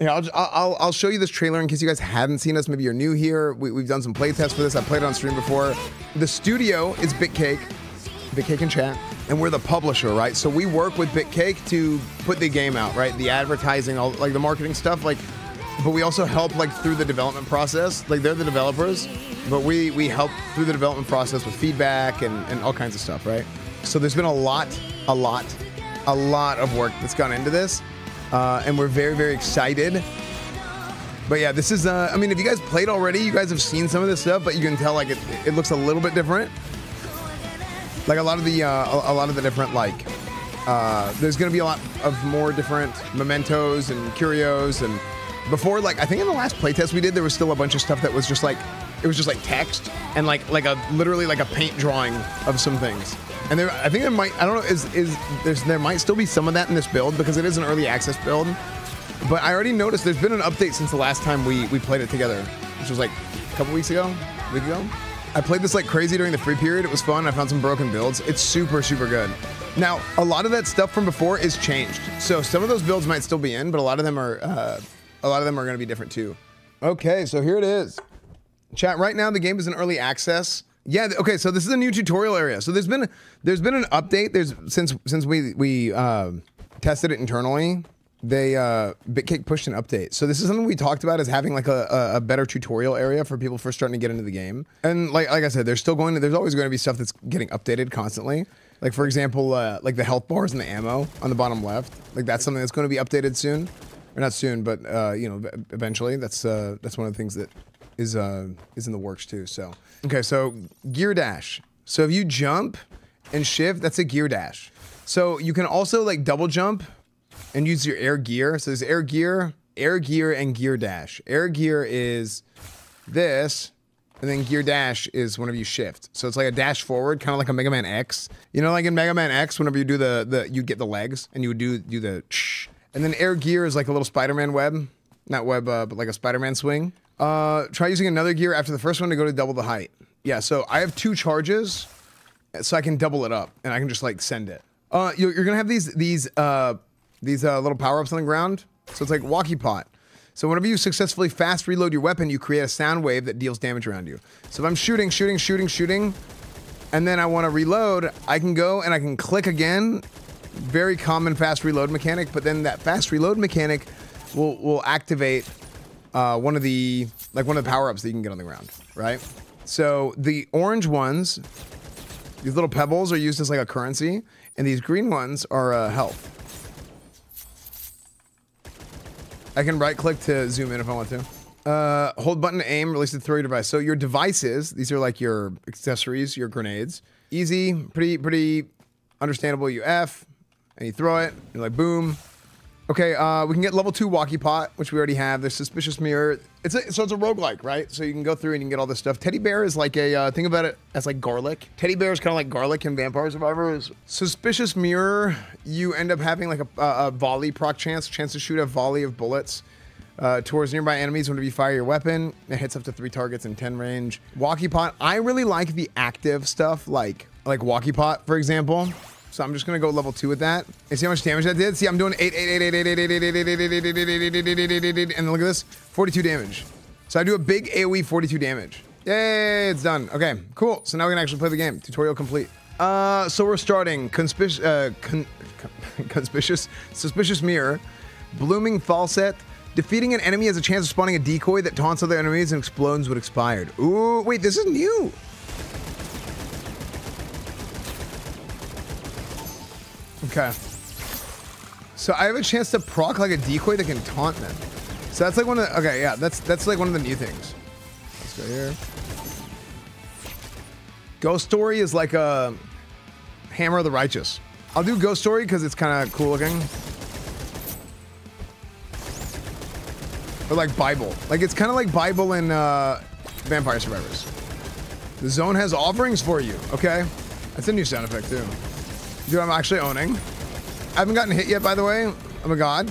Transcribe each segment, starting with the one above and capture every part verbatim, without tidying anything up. Yeah, I'll, I'll, I'll show you this trailer in case you guys haven't seen us. Maybe you're new here. We, we've done some playtests for this. I played it on stream before. The studio is Bitcake, Bitcake and Chat, and we're the publisher, right? So we work with Bitcake to put the game out, right? The advertising, all like the marketing stuff, like. But we also help like through the development process. Like they're the developers, but we we help through the development process with feedback and and all kinds of stuff, right? So there's been a lot, a lot, a lot of work that's gone into this. Uh, and we're very, very excited. But yeah, this is, uh, I mean, if you guys played already, you guys have seen some of this stuff, but you can tell like it, it looks a little bit different. Like a lot of the, uh, a lot of the different, like, uh, there's gonna be a lot of more different mementos and curios. And before, like, I think in the last playtest we did, there was still a bunch of stuff that was just like, it was just like text and like, like a, literally like a paint drawing of some things. And there, I think there might, I don't know, is, is there's, there might still be some of that in this build because it is an early access build. But I already noticed there's been an update since the last time we, we played it together, which was like a couple weeks ago, a week ago. I played this like crazy during the free period. It was fun. I found some broken builds. It's super, super good. Now, a lot of that stuff from before is changed. So some of those builds might still be in, but a lot of them are, uh, a lot of them are going to be different too. Okay, so here it is. Chat, right now the game is in early access. Yeah, okay, so this is a new tutorial area. So there's been there's been an update. There's since since we we uh, tested it internally, they uh, Bitcake pushed an update. So this is something we talked about as having like a, a better tutorial area for people first starting to get into the game. And like like I said, there's still going to, there's always going to be stuff that's getting updated constantly. Like for example, uh, like the health bars and the ammo on the bottom left. Like that's something that's going to be updated soon, or not soon, but uh, you know, eventually. That's uh, that's one of the things that is uh is in the works too. So okay, so gear dash. So if you jump and shift, that's a gear dash. So you can also like double jump and use your air gear. So there's air gear, air gear, and gear dash. Air gear is this, and then gear dash is whenever you shift. So it's like a dash forward, kind of like a Mega Man X. You know, like in Mega Man X, whenever you do the the you get the legs and you would do do the shh. And then air gear is like a little Spider-Man web, not web, uh, but like a Spider-Man swing. Uh, try using another gear after the first one to go to double the height. Yeah, so I have two charges, so I can double it up, and I can just like send it. Uh, you're, you're gonna have these these uh, these uh, little power-ups on the ground, so it's like Walkie Pot. So whenever you successfully fast reload your weapon, you create a sound wave that deals damage around you. So if I'm shooting, shooting, shooting, shooting, and then I wanna reload, I can go and I can click again. Very common fast reload mechanic, but then that fast reload mechanic will, will activate Uh, one of the, like one of the power-ups that you can get on the ground, right? So the orange ones, these little pebbles are used as like a currency, and these green ones are uh, health. I can right-click to zoom in if I want to. Uh, hold button to aim, release to throw your device. So your devices, these are like your accessories, your grenades. Easy, pretty, pretty understandable. You F, and you throw it, you're like boom. Okay, uh, we can get level two Walkie Pot, which we already have. There's Suspicious Mirror. It's a, so it's a roguelike, right? So you can go through and you can get all this stuff. Teddy Bear is like a, uh, think about it as like garlic. Teddy Bear is kind of like garlic in Vampire Survivors. Suspicious Mirror, you end up having like a, a, a volley proc chance, chance to shoot a volley of bullets uh, towards nearby enemies whenever you fire your weapon. It hits up to three targets in ten range. Walkie Pot, I really like the active stuff, like, like Walkie Pot, for example. So I'm just gonna go level two with that. And see how much damage that did? See, I'm doing eight, eight, eight, eight, eight, eight, eight, eight, eight, eight, eight, eight, eight, and look at this, forty-two damage. So I do a big AoE, forty-two damage. Yay, it's done. Okay, cool. So now we can actually play the game. Tutorial complete. Uh, so we're starting conspic, uh, con conspicuous, suspicious mirror, blooming falset. Defeating an enemy has a chance of spawning a decoy that taunts other enemies and explodes when expired. Ooh, wait, this is new. Okay, so I have a chance to proc like a decoy that can taunt them. So that's like one of the, okay, yeah, that's that's like one of the new things. Let's go here. Ghost Story is like a Hammer of the Righteous. I'll do Ghost Story because it's kind of cool looking. Or like Bible. Like it's kind of like Bible in uh, Vampire Survivors. The zone has offerings for you, okay? That's a new sound effect too. Dude, I'm actually owning. I haven't gotten hit yet, by the way. I'm a god.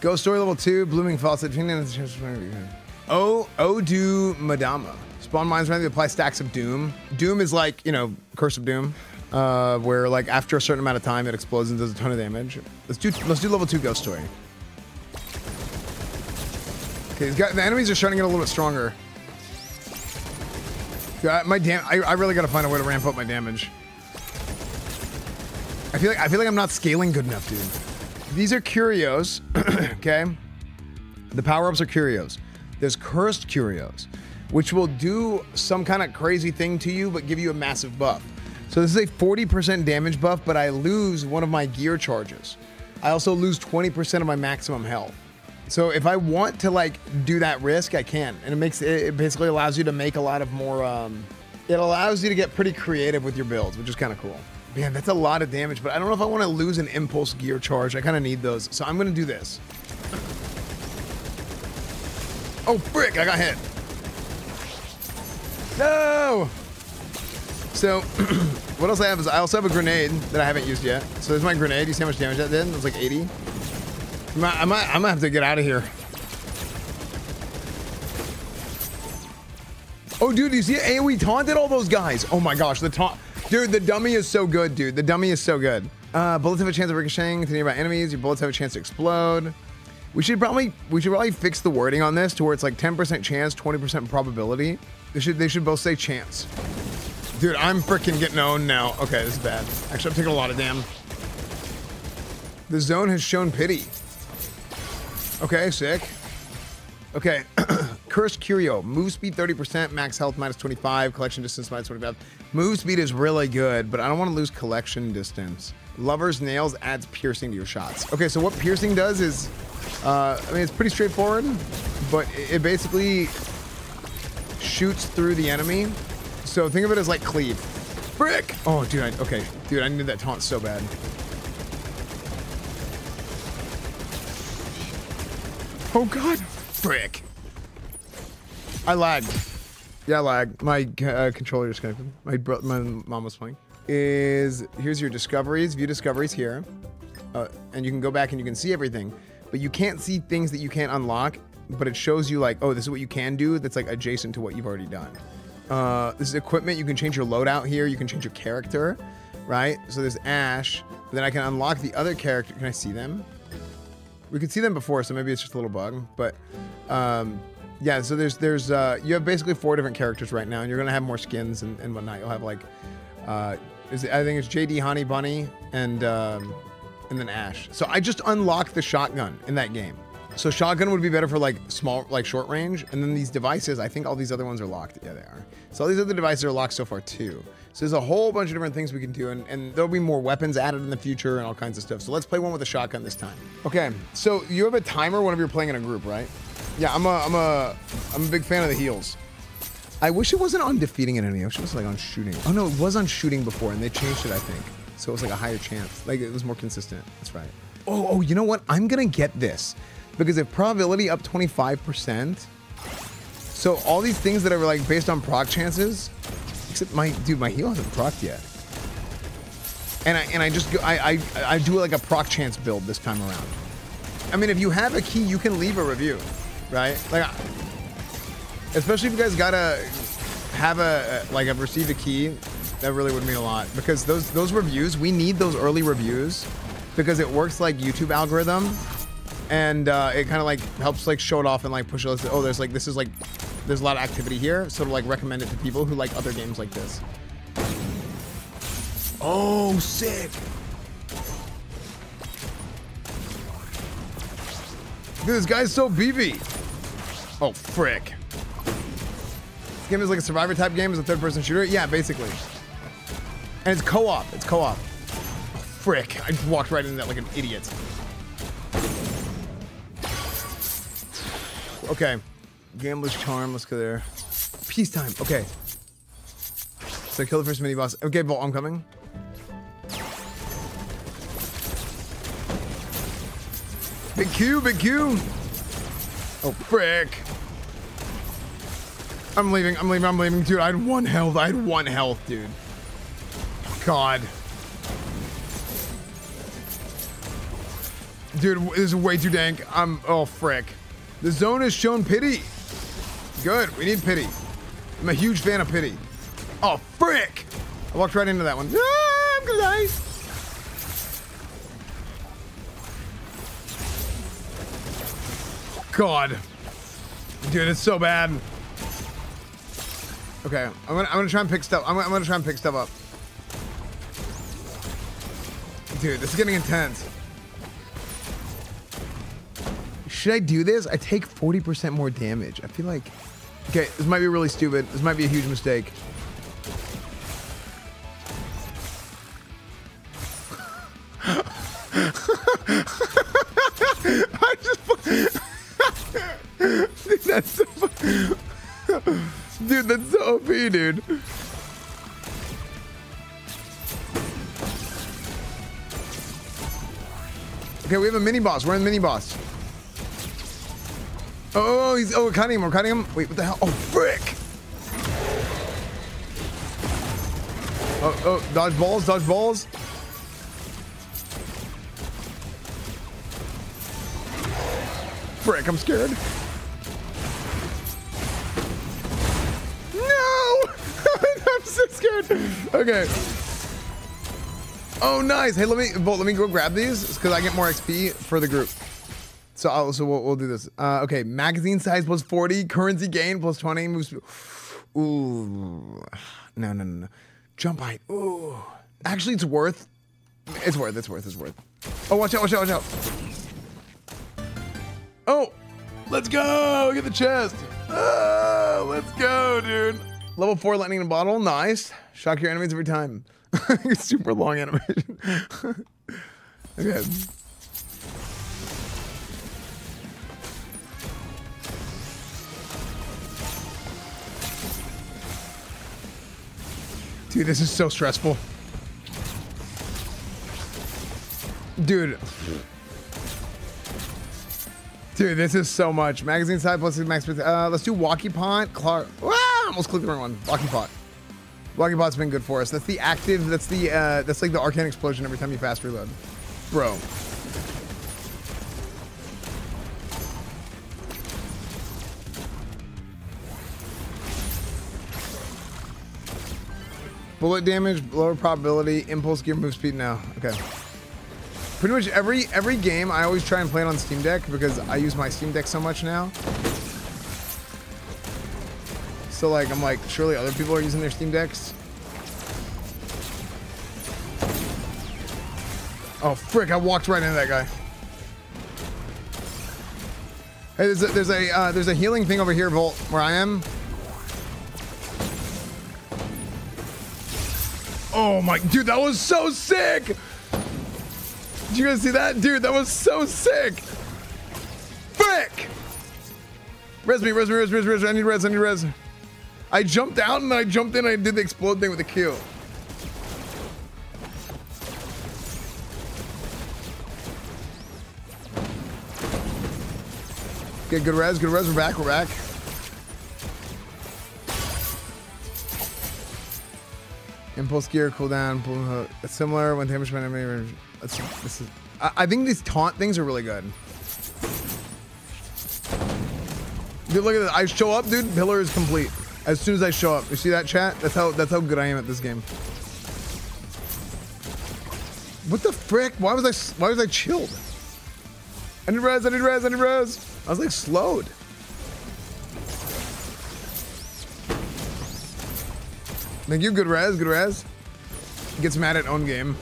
Ghost Story level two, blooming faucet. Oh, oh, do Madama. Spawn mines randomly apply stacks of doom. Doom is like, you know, Curse of Doom, uh, where like after a certain amount of time it explodes and does a ton of damage. Let's do, let's do level two Ghost Story. Okay, he's got, the enemies are starting to get a little bit stronger. God, my dam- I, I really gotta find a way to ramp up my damage. I feel like I feel like I'm not scaling good enough, dude. These are curios, okay? The power-ups are curios. There's cursed curios, which will do some kind of crazy thing to you, but give you a massive buff. So this is a forty percent damage buff, but I lose one of my gear charges. I also lose twenty percent of my maximum health. So if I want to like do that risk, I can. And it makes, it basically allows you to make a lot of more, um, it allows you to get pretty creative with your builds, which is kind of cool. Man, that's a lot of damage, but I don't know if I want to lose an impulse gear charge. I kind of need those. So I'm going to do this. Oh, frick, I got hit. No! So, what else I have is I also have a grenade that I haven't used yet. So there's my grenade. You see how much damage that did? It was like eighty. I might, I might, I might have to get out of here. Oh, dude, you see it? AoE taunted all those guys. Oh my gosh, the taunt. Dude, the dummy is so good, dude. The dummy is so good. Uh, bullets have a chance of ricocheting to nearby enemies. Your bullets have a chance to explode. We should probably we should probably fix the wording on this to where it's like ten percent chance, twenty percent probability. They should they should both say chance. Dude, I'm freaking getting owned now. Okay, this is bad. Actually, I'm taking a lot of damn. The zone has shown pity. Okay, sick. Okay, cursed curio. Move speed thirty percent, max health minus twenty-five, collection distance minus twenty-five. Move speed is really good, but I don't want to lose collection distance. Lover's nails adds piercing to your shots. Okay, so what piercing does is. Uh, I mean, it's pretty straightforward, but it basically shoots through the enemy. So think of it as like cleave. Frick! Oh, dude, I, okay. Dude, I needed that taunt so bad. Oh, God. Frick. I lagged. Yeah, I lagged. My uh, controller disconnected. My, bro my mom was playing. Is, here's your discoveries. View discoveries here. Uh, and you can go back and you can see everything. But you can't see things that you can't unlock, but it shows you like, oh, this is what you can do that's like adjacent to what you've already done. Uh, this is equipment. You can change your loadout here. You can change your character, right? So there's Ash. Then I can unlock the other character. Can I see them? We could see them before, so maybe it's just a little bug. But um, yeah, so there's, there's uh, you have basically four different characters right now, and you're going to have more skins and, and whatnot. You'll have like, uh, is it, I think it's J D, Honey Bunny, and... Um, and then Ash. So I just unlocked the shotgun in that game. So shotgun would be better for like small, like short range. And then these devices, I think all these other ones are locked. Yeah, they are. So all these other devices are locked so far too. So there's a whole bunch of different things we can do, and, and there'll be more weapons added in the future and all kinds of stuff. So let's play one with a shotgun this time. Okay, so you have a timer whenever you're playing in a group, right? Yeah, I'm a, I'm a, I'm a big fan of the heals. I wish it wasn't on defeating an enemy. I wish it was like on shooting. Oh no, it was on shooting before and they changed it, I think. So it was like a higher chance. Like it was more consistent. That's right. Oh, oh, you know what? I'm gonna get this. Because if probability up twenty-five percent. So all these things that are like based on proc chances, except my dude, my heal hasn't procced yet. And I and I just go I, I I do like a proc chance build this time around. I mean, if you have a key, you can leave a review, right? Like especially if you guys gotta have a like a receive a key. That really would mean a lot, because those those reviews, we need those early reviews because it works like YouTube algorithm, and uh, it kind of like helps like show it off and like push us. Oh, there's like this is like there's a lot of activity here, so to like recommend it to people who like other games like this. Oh, sick! Dude, this guy's so B B. Oh, frick! This game is like a survivor type game, is a third-person shooter. Yeah, basically. And it's co-op. It's co-op. Oh, frick. I just walked right into that like an idiot. Okay. Gambler's Charm. Let's go there. Peacetime. Okay. So kill the first mini-boss. Okay, Bolt, I'm coming. Big Q, big Q. Oh, frick. I'm leaving. I'm leaving. I'm leaving. Dude, I had one health. I had one health, dude. God. Dude, this is way too dank. I'm, oh, frick. The zone has shown pity. Good, we need pity. I'm a huge fan of pity. Oh, frick. I walked right into that one. Ah, I'm gonna die. God. Dude, it's so bad. Okay, I'm gonna I'm gonna try and pick stuff. I'm, I'm gonna try and pick stuff up. Dude, this is getting intense. Should I do this? I take forty percent more damage. I feel like. Okay, this might be really stupid. This might be a huge mistake. I just. Dude, that's so funny. Dude, that's so O P, dude. Okay, we have a mini boss. We're in mini boss. Oh, he's oh, we're cutting him. We're cutting him. Wait, what the hell? Oh, frick! Oh, oh, dodge balls, dodge balls. Frick, I'm scared. I'm so scared. Okay. Oh, nice. Hey, let me Bolt, let me go grab these because I get more X P for the group. So, I'll, so we'll, we'll do this. Uh, okay, magazine size plus forty, currency gain plus twenty. Moves. Ooh, no, no, no, no. Jump height. Ooh, actually, it's worth. It's worth. It's worth. It's worth. Oh, watch out! Watch out! Watch out! Oh, let's go. Get the chest. Oh, let's go, dude. Level four lightning in a bottle, nice. Shock your enemies every time. Super long animation. Okay. Dude, this is so stressful. Dude. Dude, this is so much. Magazine side plus max. Uh, let's do Walkie Pot. Clark. Ah, almost clicked the wrong one. Walkie Pot. Walkie Pot's been good for us. That's the active. That's the. Uh, that's like the arcane explosion every time you fast reload, bro. Bullet damage, lower probability, impulse gear, move speed. Now, okay. Pretty much every every game I always try and play it on Steam Deck because I use my Steam Deck so much now. So like I'm like, surely other people are using their Steam Decks. Oh frick, I walked right into that guy. Hey, there's a there's a uh, there's a healing thing over here, Volt, where I am. Oh my dude, that was so sick! Did you guys see that? Dude, that was so sick! Frick! Res me, res me, res me, res me, I need res, I need res. I jumped out and then I jumped in and I did the explode thing with the Q. Okay, good res, good res, we're back, we're back. Impulse gear, cooldown, pull, it's similar when damage by enemy. Let's, this is, I, I think these taunt things are really good. Dude, look at this. I show up, dude. Pillar is complete. As soon as I show up. You see that, chat? That's how that's how good I am at this game. What the frick? Why was I why was I chilled? I need res, I need res, I need res. I was like slowed. Thank you, good res, good res. Gets mad at own game.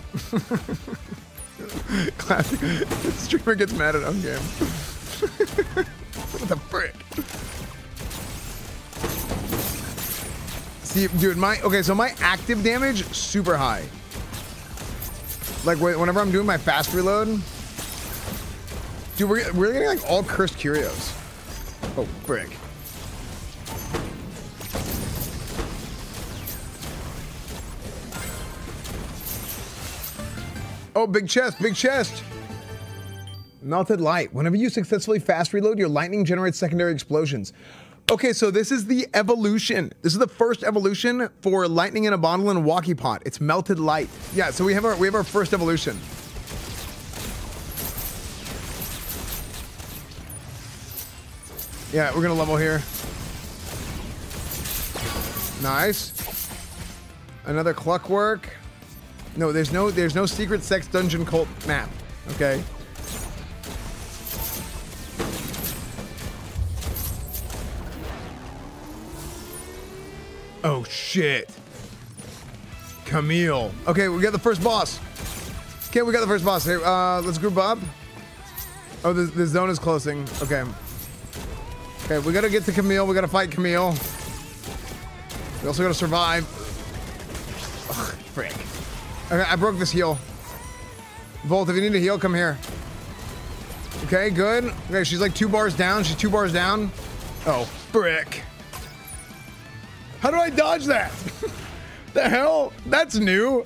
Classic. The streamer gets mad at own game. What the frick? See, dude, my okay. So my active damage super high. Like whenever I'm doing my fast reload, dude, we're we're getting like all cursed curios. Oh frick. Oh, big chest, big chest. Melted light. Whenever you successfully fast reload, your lightning generates secondary explosions. Okay, so this is the evolution. This is the first evolution for lightning in a bottle and walkie pot. It's melted light. Yeah, so we have our we have our first evolution. Yeah, we're gonna level here. Nice. Another clockwork. No, there's no there's no secret sex dungeon cult map. Okay. Oh shit. Camille. Okay, we got the first boss. Okay, we got the first boss here. Uh, let's group up. Oh, the, the zone is closing. Okay. Okay, we gotta get to Camille. We gotta fight Camille. We also gotta survive. Ugh, frick. Okay, I broke this heal. Volt, if you need a heal, come here. Okay, good. Okay, she's like two bars down. She's two bars down. Oh, frick. How do I dodge that? The hell? That's new.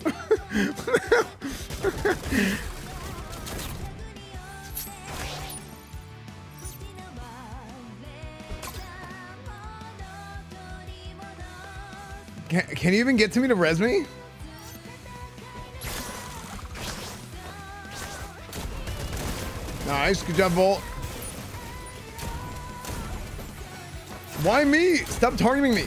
Can, can you even get to me to res me? Nice, good job, Volt. Why me? Stop targeting me.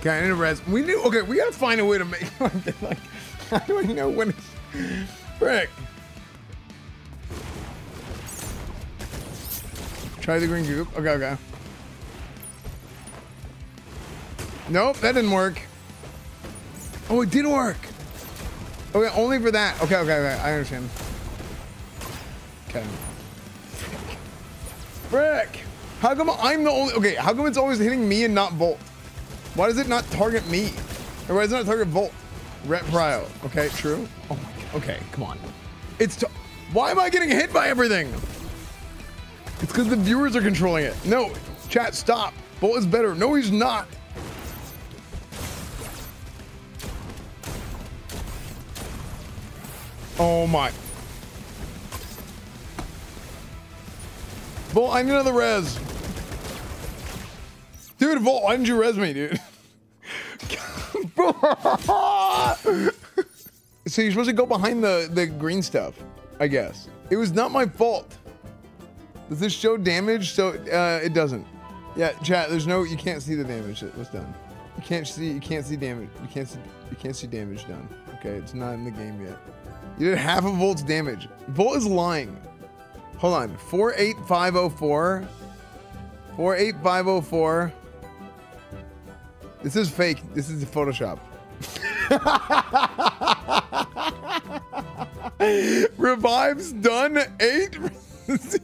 Okay, I need a res. We knew. Okay, we gotta find a way to make like, like how do I know when it's frick? Try the green goop. Okay, okay. Nope, that didn't work. Oh, it did work. Okay, only for that. Okay, okay, okay. I understand. Okay. Frick! How come I'm the only? Okay, how come it's always hitting me and not Volt? Why does it not target me? Or why does it not target Volt? Ret Prio. Okay, true. Oh my god. Okay, come on. It's. T Why am I getting hit by everything? It's because the viewers are controlling it. No, chat, stop. Volt is better. No, he's not. Oh my. Volt, I need another res. Dude, Volt, why didn't you res me, dude? So you're supposed to go behind the, the green stuff, I guess. It was not my fault. Does this show damage? So uh, it doesn't. Yeah, chat, there's no, you can't see the damage that was done. You can't see, you can't see damage. You can't see, you can't see damage done. Okay, it's not in the game yet. You did half of Volt's damage. Volt is lying. Hold on, four eight five oh four. four eight five oh four. This is fake. This is Photoshop. Revives done. Eight. That's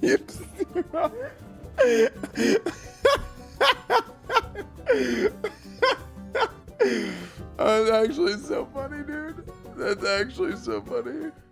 actually so funny, dude. That's actually so funny.